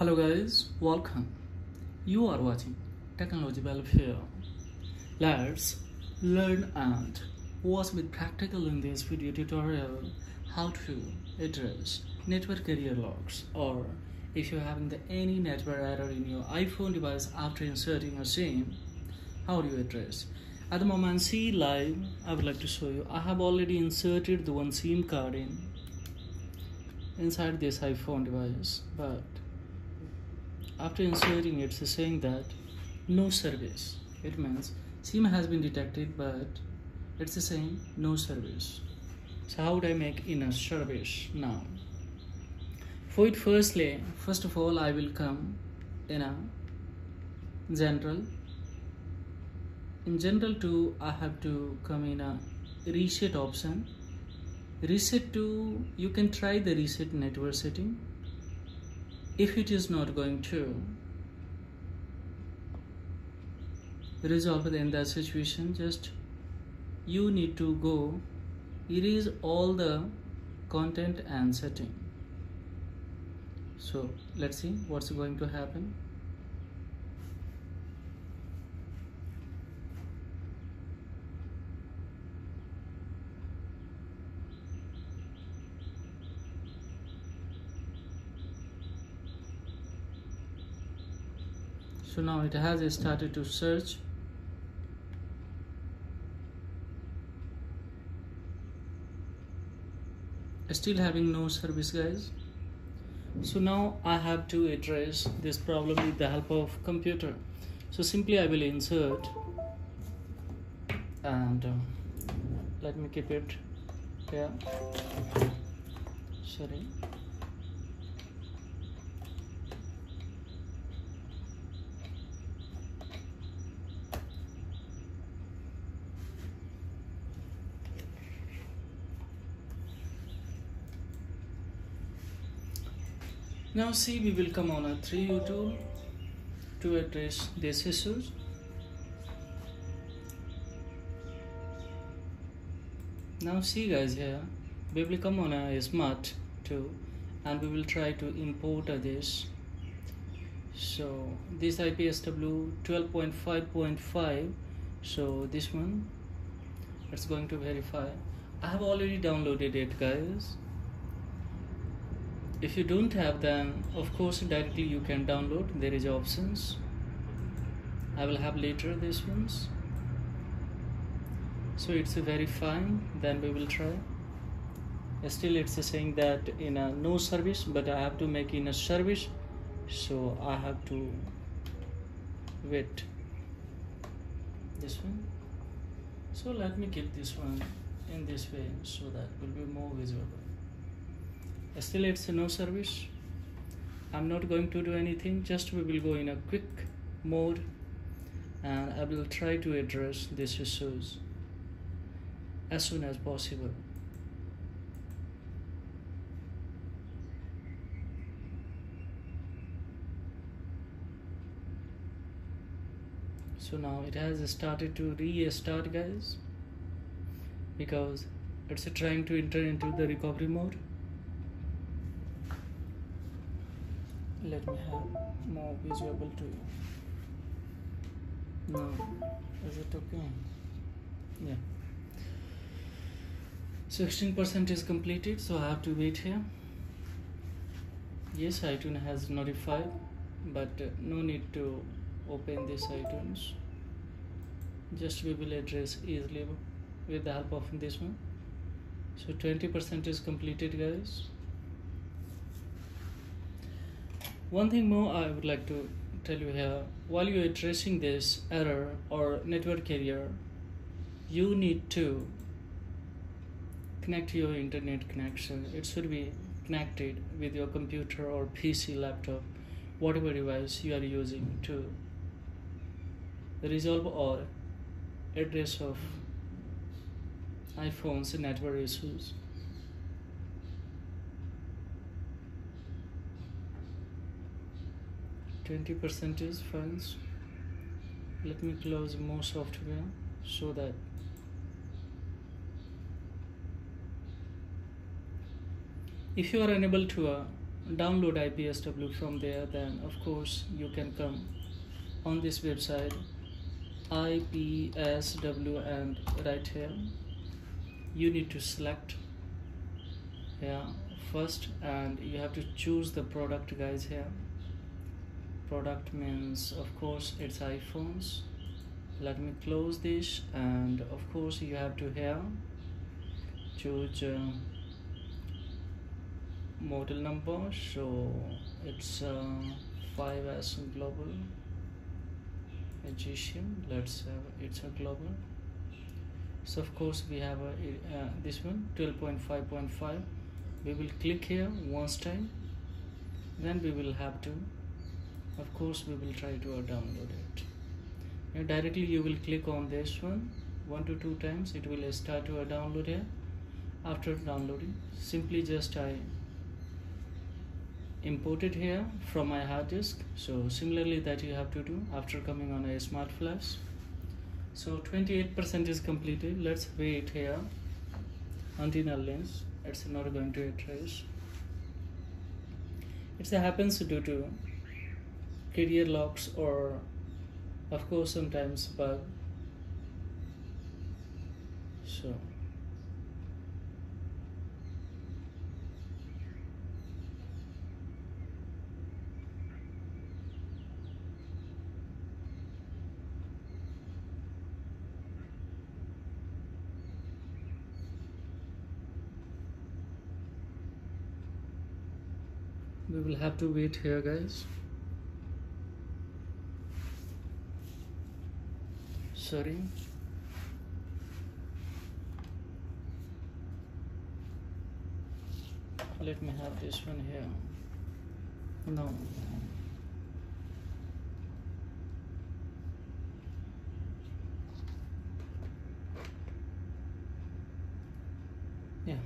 Hello guys, welcome. You are watching Technology Welfare. Let's learn and watch with practical in this video tutorial how to address network error logs, or if you're having any network error in your iPhone device after inserting a SIM, how do you address? At the moment see live, I would like to show you. I have already inserted the one SIM card inside this iPhone device, but after inserting it, it's saying that no service. It means SIM has been detected, but it's saying no service. So how would I make inner service now? For it, first of all, I will come in a general. In general too, I have to come in a reset option. Reset to, you can try the reset network setting. If it is not going to resolve in that situation, just you need to go erase all the content and setting. So let's see what's going to happen. So now it has started to search. Still having no service, guys. So now I have to address this problem with the help of computer. So simply I will insert, and let me keep it here. Sorry. Now see, we will come on a 3U tool to address these issues. Now see guys, here we will come on a smart tool and we will try to import this. So this IPSW 12.5.5, so this one it's going to verify. I have already downloaded it, guys. If you don't have, then of course directly you can download. There is options. I will have later these ones. So it's verifying. Then we will try. Still it's saying that in a no service, but I have to make in a service. So I have to wait. This one. So let me keep this one in this way so that it will be more visible. Still it's a no service. I'm not going to do anything, just we will go in a quick mode and I will try to address these issues as soon as possible. So now it has started to restart, guys, because it's trying to enter into the recovery mode. Let me have more visible to you. Now, is it okay? Yeah. 16% is completed, so I have to wait here. Yes, iTunes has notified, but no need to open this iTunes. Just we will address easily with the help of this one. So 20% is completed, guys. One thing more I would like to tell you here, while you are addressing this error or network error, you need to connect your internet connection. It should be connected with your computer or PC, laptop, whatever device you are using to resolve or address of iPhone's network issues. Is friends, let me close more software so that if you are unable to download IPSW from there, then of course you can come on this website IPSW, and right here you need to select first, and you have to choose the product, guys. Here product means of course it's iPhones. Let me close this, and of course you have to here choose model number, so it's 5S global Egyptian. Let's have it's a global. So of course we have this one 12.5.5. we will click here once time, then we will have to, of course, we will try to download it. Now directly you will click on this one to two times, it will start to download here. After downloading, simply just I import it here from my hard disk. So similarly that you have to do after coming on a smart flash. So 28% is completed. Let's wait here until lens. It's not going to erase. It happens due to carrier locks or of course sometimes bug. So we will have to wait here, guys. Sorry. Let me have this one here. No. Yeah.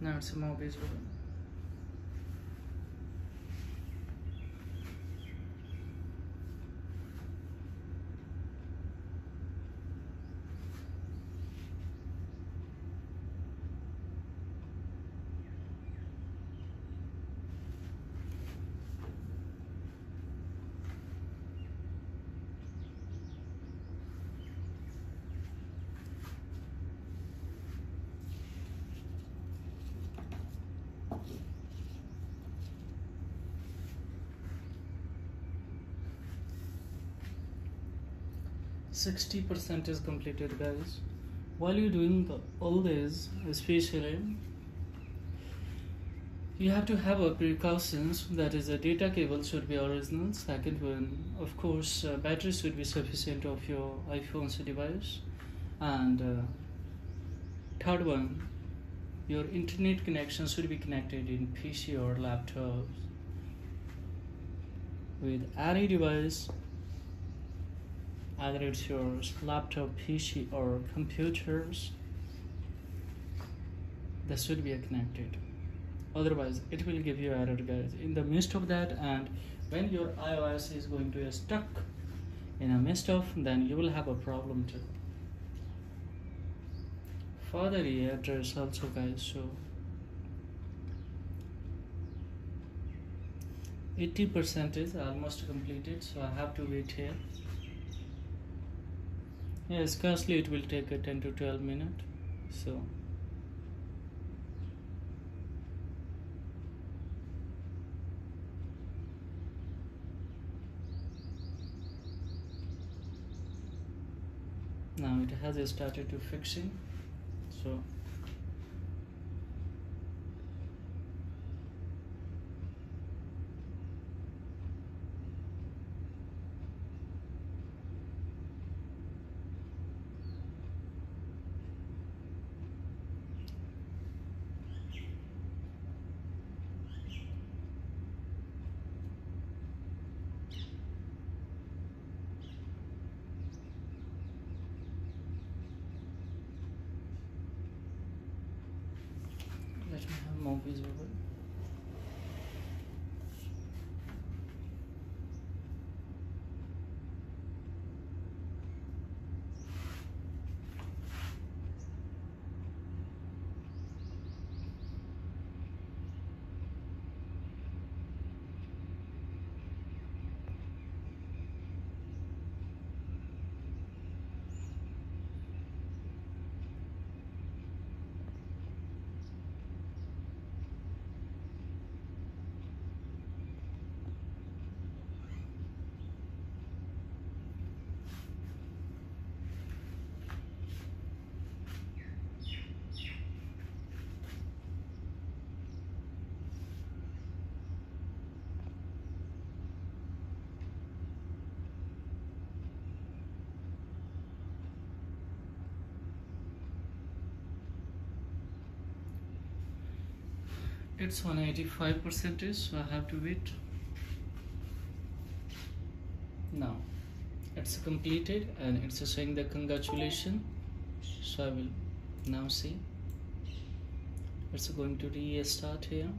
Now it's more visible.60% is completed, guys. While you're doing all this, especially you have to have a precautions, that is, a data cable should be original. Second one, of course, battery should be sufficient of your iPhone's device, and third one, your internet connection should be connected in PC or laptop with any device, either it's your laptop, PC or computers, that should be connected, otherwise it will give you error, guys. In the midst of that, and when your iOS is going to be stuck in a midst of, then you will have a problem too. Further errors also, guys. So 80% is almost completed, so I have to wait here. Yeah, scarcely it will take a 10 to 12 minutes. So now it has started to fixing. So more visible. it's 185%, so I have to wait. Now it's completed and it's saying the congratulations, so I will now see. It's going to restart here.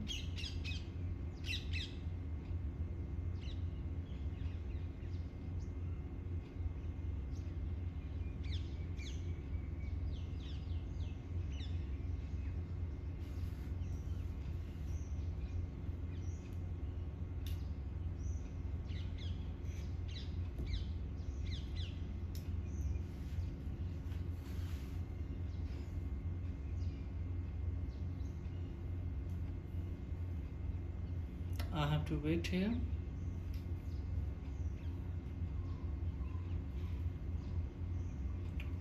I have to wait here.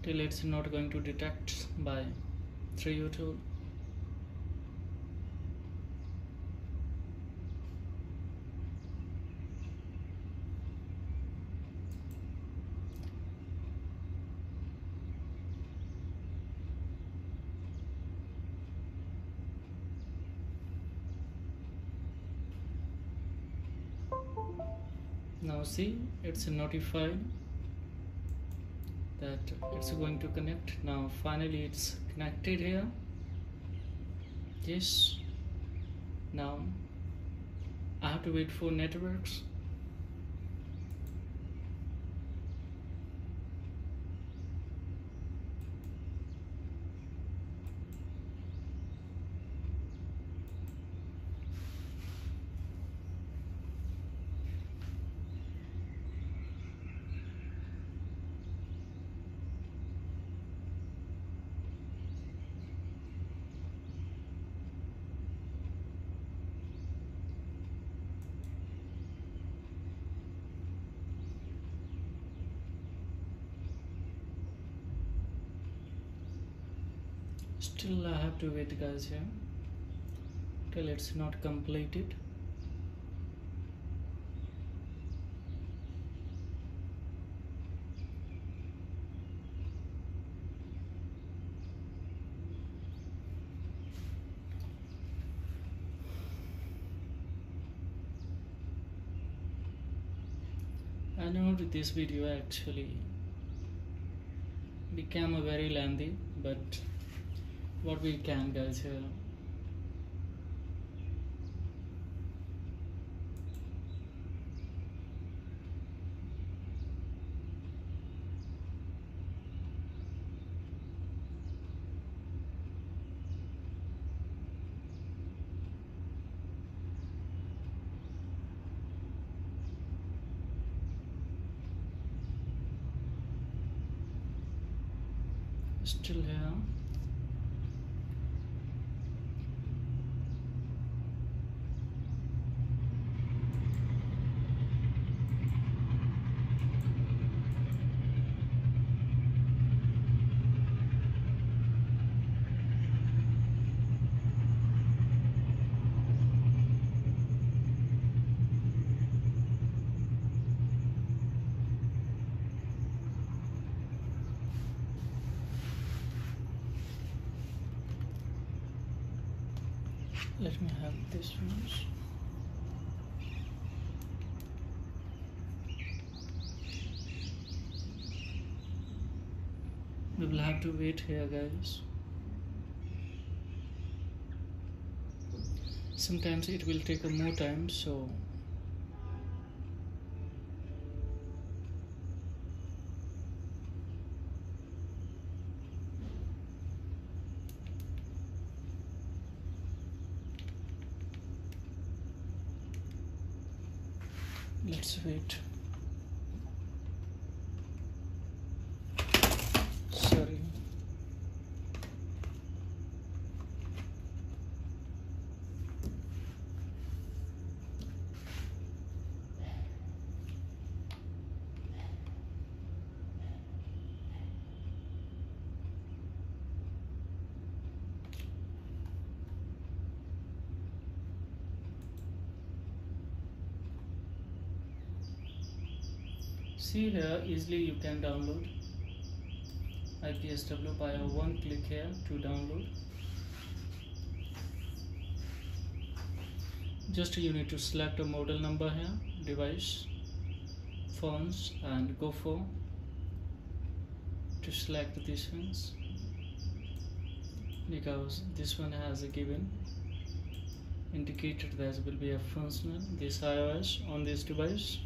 Till it's not going to detect by 3uTools. Now see, it's notified that it's going to connect. Now finally it's connected here. Yes. Now I have to wait for networks. Still I have to wait, guys, here till it's not completed. I know this video actually became a very lengthy, but what we can, guys, here. Still here. Let me have this one. We will have to wait here, guys. Sometimes it will take more time, so let's wait. Sorry. See here, easily you can download IPSW by one click here to download. just you need to select a model number here, device, phones, and go for to select these ones, because this one has a given indicated there will be a functional this iOS on this device.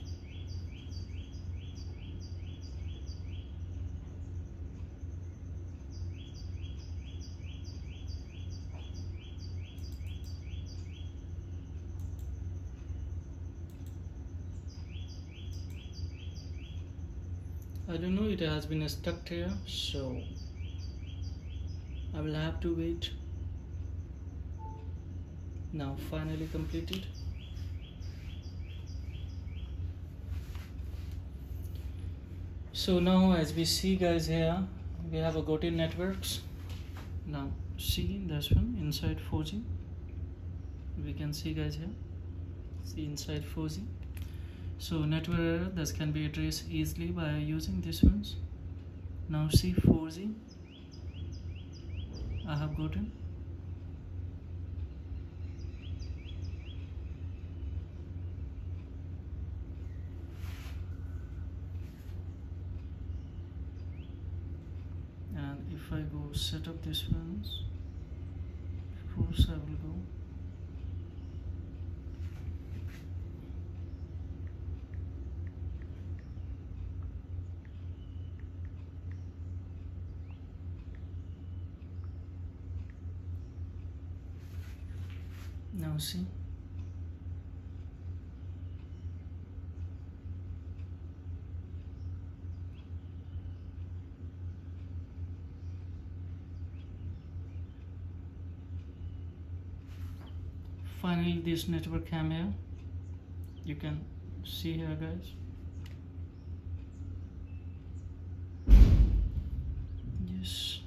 I don't know, it has been stuck here, so I will have to wait. Now finally completed. So now as we see guys, here we have a gotten networks. Now see this one inside 4G, we can see guys here, see inside 4G. So network error, this can be addressed easily by using these ones. Now see 4G I have gotten. And if I go set up these ones, of course I will go. Now see, finally this network came here. You can see here guys, yes.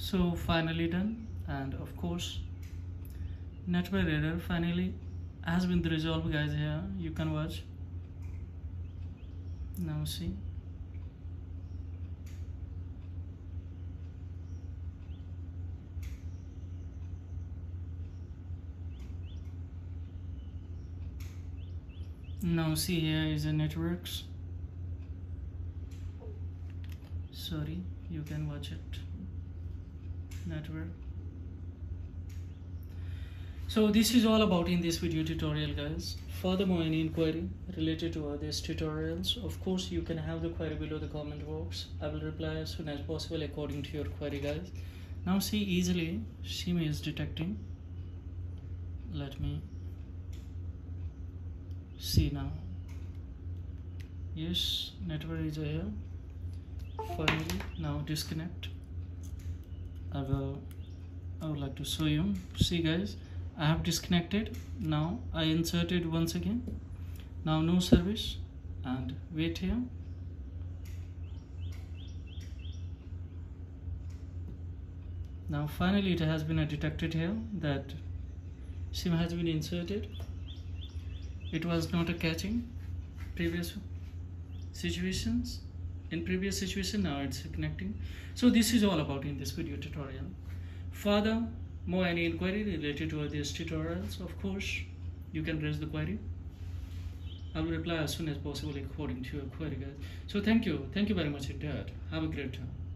So finally done, and of course network error finally has been resolved guys. Here you can watch. Now see, now see, here is the networks. Sorry, you can watch it. Network. So this is all about in this video tutorial guys. Furthermore, any inquiry related to these tutorials, of course you can have the query below the comment box. I will reply as soon as possible according to your query guys. Now see, easily SIM is detecting. Let me see now. Yes, network is here. Finally, now disconnect. I would like to show you. See guys, I have disconnected. Now I inserted once again. Now no service, and wait here. Now finally it has been detected here that SIM has been inserted. It was not a catching previous situations. In previous situation, now it's connecting. So this is all about in this video tutorial. Further, more any inquiry related to these tutorials, of course you can raise the query. I will reply as soon as possible according to your query guys. So thank you very much indeed. Have a great time.